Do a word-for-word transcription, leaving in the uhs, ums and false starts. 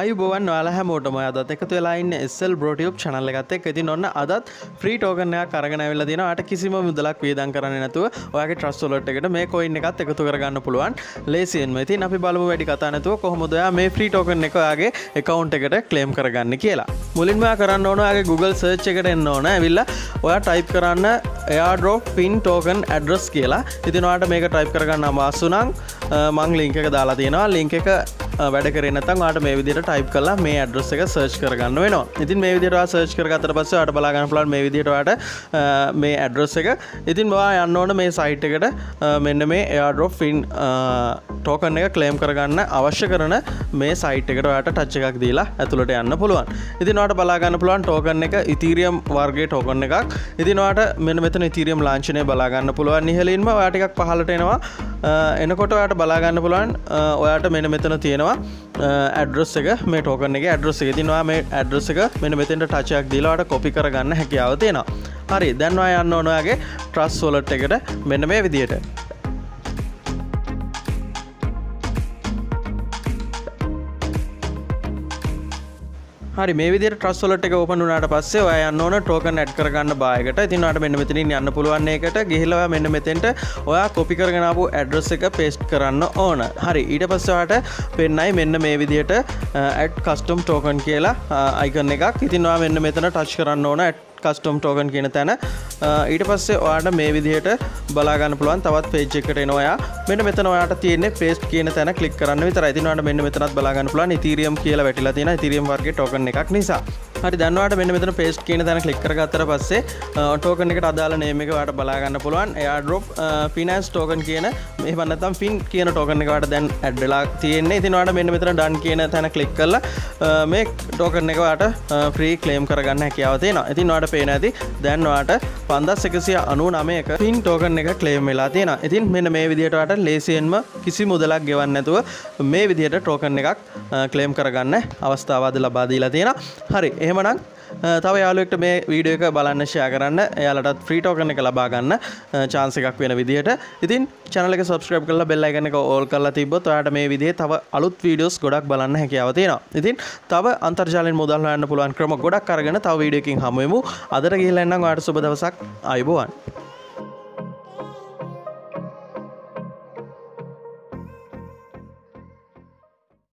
ආයුබෝවන් ඔයාලා හැමෝටම අදත් එකතු වෙලා ඉන්නේ S L Bro Tube channel එකත් එක්ක. ඉතින් ඔන්න අදත් free token එකක් අරගෙන ආවිල්ලා දෙනවා. ඔයාට කිසිම මුදලක් වියදම් කරන්නේ නැතුව ඔයාගේ Trust Wallet එකට මේ coin එකත් එකතු කරගන්න පුළුවන්. ලේසියෙන්ම. ඉතින් අපි බලමු වැඩි කතා නැතුව කොහොමද ඔයා මේ free token එක ඔයාගේ account එකට claim කරගන්නේ කියලා. මුලින්ම ඔයා කරන්න ඕන ඔයාගේ Google search එකට එන්න ඕන. ඇවිල්ලා ඔයා type කරන්න Airdrop Fin Token address කියලා. ඉතින් ඔයාට මේක type කරගන්න අමාරු නම් මම link එක දාලා තියෙනවා. link එක වැඩ කරේ නැත්නම් ඔයාට මේ විදිහට type කරලා මේ address එක search කරගන්න වෙනවා. ඉතින් මේ විදිහට ඔයා search කරගත්තට පස්සේ ඔයාට බලා ගන්න පුළුවන් මේ විදිහට ඔයාට මේ address එක. ඉතින් ඔයා යන්න ඕන මේ site එකට මෙන්න මේ Airdrop Fin token එක claim කරගන්න අවශ්‍ය කරන මේ site එකට ඔයාට touch එකක් දීලා ඇතුළට යන්න පුළුවන්. ඉතින් ඔයාට බලා ගන්න පුළුවන් token එක Ethereum වර්ගයේ token එකක්. ඉතින් ඔයාට මෙන්න මෙතන Ethereum ලාංඡනය බලා ගන්න පුළුවන්. ඉහළින්ම ඔයා ටිකක් පහළට එනවා. එනකොට ඔයාට බලා ගන්න පුළුවන් ඔයාට මෙන්න මෙතන තියෙනවා address එක මේ token එකේ address එක. ඉතින් ඔයා මේ address එක මෙන්න මෙතෙන්ට touch එකක් දීලා ඔයාට copy කරගන්න හැකියාව තියෙනවා. හරි. දැන් ඔයා යන්න ඕන ඔයාගේ Trust Wallet එකට මෙන්න මේ විදියට. හරි මේ විදිහට Trust Wallet එක open වුණාට පස්සේ ඔයා යන්න ඕන token add කරගන්න bar එකට. ඉතින් ඔයාට මෙන්න මෙතනින් යන්න පුළුවන් ඒකට ගිහිල්ලා ඔයා මෙන්න මෙතෙන්ට ඔයා copy කරගෙන ආපු address එක paste කරන්න ඕන. හරි ඊට පස්සේ ඔයාට පෙන්නයි මෙන්න මේ විදිහට add custom token කියලා icon එකක්. ඉතින් ඔයා මෙන්න මෙතන touch කරන්න ඕන add custom token කියන තැන. ඊට පස්සේ ඔයාට මේ විදිහට බලා ගන්න පුළුවන් තවත් page එකකට එනවා ඔයා. මෙන්න මෙතන ඔයාට තියෙන්නේ paste කියන තැන click කරන්න විතරයි. ඉතින් ඔයාට මෙන්න මෙතනත් බලා ගන්න පුළුවන් Ethereum කියලා වැටිලා තියෙන Ethereum වර්ගයේ token එකක් නිසා. හරි දැන් ඔයාට මෙන්න මෙතන paste කියන තැන click කරගත්තට පස්සේ token එකට අදාළ name එක ඔයාට බලා ගන්න පුළුවන් Airdrop Finance token කියන මේව නැත්තම් fin කියන token එක ඔයාට දැන් add වෙලා තියෙන්නේ. ඉතින් ඔයාට මෙන්න මෙතන done කියන තැන click කරලා මේ token එක ඔයාට free claim කරගන්න හැකියාව තියෙනවා. ඉතින් ඔයාට පේන ඇති දැන් ඔයාට පන්දාස් එකසිය අනූනවයක fin token එක claim වෙලා තියෙනවා. ඉතින් මෙන්න මේ විදිහට ඔයාට ලේසියෙන්ම කිසි මුදලක් ගෙවන්න නැතුව මේ විදිහට token එකක් claim කරගන්න අවස්ථාවද ලබා දීලා තියෙනවා. හරි එහෙමනම් තව යාළුවෙක්ට මේ වීඩියෝ එක බලන්න share කරන්න එයාලටත් free token එක ලබා ගන්න chance එකක් වෙන විදිහට. ඉතින් channel එක subscribe කරලා bell icon එක all කරලා තිබ්බොත් ඔයාලට මේ විදිහේ තව අලුත් videos ගොඩක් බලන්න හැකියාව තියෙනවා. ඉතින් තව අන්තර්ජාලයෙන් මුදල් හොයන්න පුළුවන් ක්‍රම ගොඩක් අරගෙන තව වීඩියෝ එකකින් හමු වෙමු. අදට ගිහිල්ලා එන්නම් ඔයාලට සුබ දවසක්. ආයුබෝවන්.